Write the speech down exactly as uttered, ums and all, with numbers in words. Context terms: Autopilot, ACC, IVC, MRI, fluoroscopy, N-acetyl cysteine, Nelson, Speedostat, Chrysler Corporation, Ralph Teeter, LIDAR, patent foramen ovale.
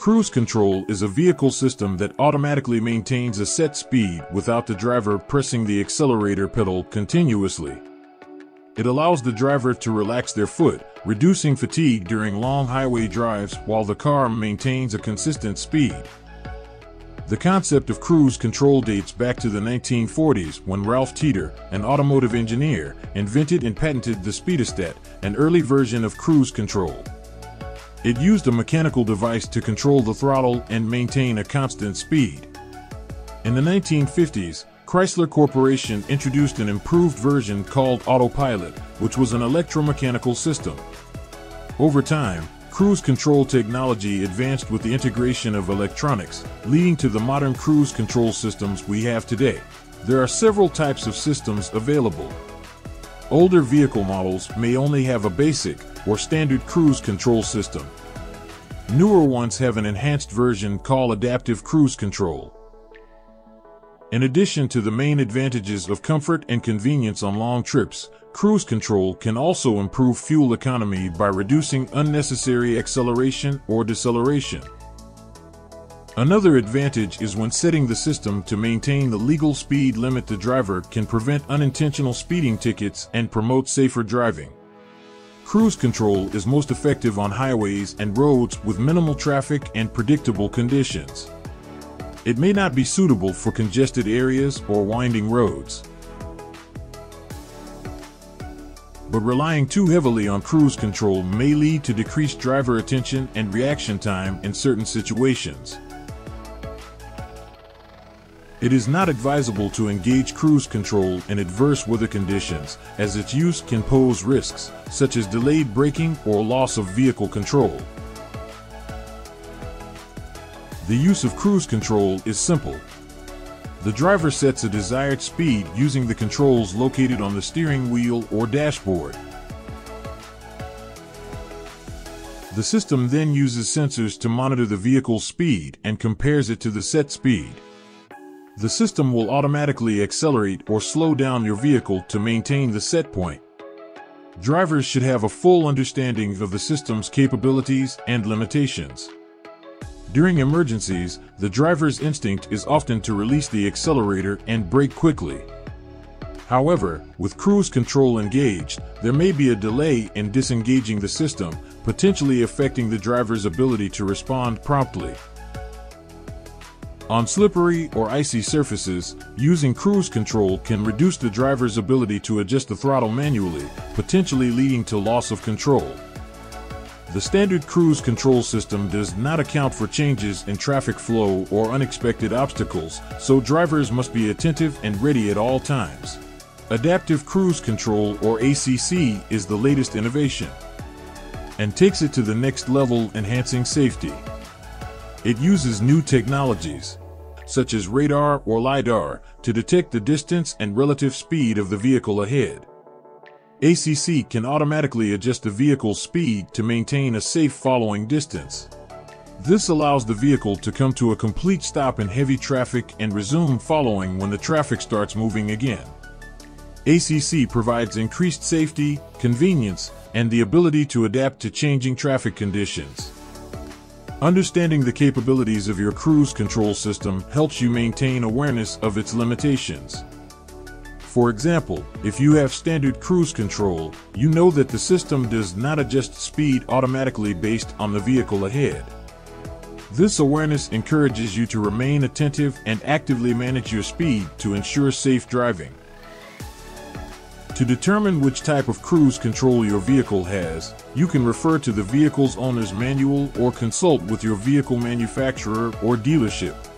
Cruise control is a vehicle system that automatically maintains a set speed without the driver pressing the accelerator pedal continuously. It allows the driver to relax their foot, reducing fatigue during long highway drives while the car maintains a consistent speed. The concept of cruise control dates back to the nineteen forties when Ralph Teeter, an automotive engineer, invented and patented the Speedostat, an early version of cruise control. It used a mechanical device to control the throttle and maintain a constant speed. In the nineteen fifties, Chrysler Corporation introduced an improved version called Autopilot, which was an electromechanical system. Over time, cruise control technology advanced with the integration of electronics, leading to the modern cruise control systems we have today. There are several types of systems available. Older vehicle models may only have a basic or standard cruise control system. Newer ones have an enhanced version called adaptive cruise control. In addition to the main advantages of comfort and convenience on long trips, cruise control can also improve fuel economy by reducing unnecessary acceleration or deceleration. Another advantage is when setting the system to maintain the legal speed limit, the driver can prevent unintentional speeding tickets and promote safer driving. Cruise control is most effective on highways and roads with minimal traffic and predictable conditions. It may not be suitable for congested areas or winding roads. But relying too heavily on cruise control may lead to decreased driver attention and reaction time in certain situations. It is not advisable to engage cruise control in adverse weather conditions, as its use can pose risks, such as delayed braking or loss of vehicle control. The use of cruise control is simple. The driver sets a desired speed using the controls located on the steering wheel or dashboard. The system then uses sensors to monitor the vehicle's speed and compares it to the set speed. The system will automatically accelerate or slow down your vehicle to maintain the set point. Drivers should have a full understanding of the system's capabilities and limitations. During emergencies, the driver's instinct is often to release the accelerator and brake quickly. However, with cruise control engaged, there may be a delay in disengaging the system, potentially affecting the driver's ability to respond promptly. On slippery or icy surfaces, using cruise control can reduce the driver's ability to adjust the throttle manually, potentially leading to loss of control. The standard cruise control system does not account for changes in traffic flow or unexpected obstacles, so drivers must be attentive and ready at all times. Adaptive cruise control, or A C C, is the latest innovation and takes it to the next level, enhancing safety. It uses new technologies, such as radar or LIDAR, to detect the distance and relative speed of the vehicle ahead. A C C can automatically adjust the vehicle's speed to maintain a safe following distance. This allows the vehicle to come to a complete stop in heavy traffic and resume following when the traffic starts moving again. A C C provides increased safety, convenience, and the ability to adapt to changing traffic conditions. Understanding the capabilities of your cruise control system helps you maintain awareness of its limitations. For example, if you have standard cruise control, you know that the system does not adjust speed automatically based on the vehicle ahead. This awareness encourages you to remain attentive and actively manage your speed to ensure safe driving. To determine which type of cruise control your vehicle has, you can refer to the vehicle's owner's manual or consult with your vehicle manufacturer or dealership.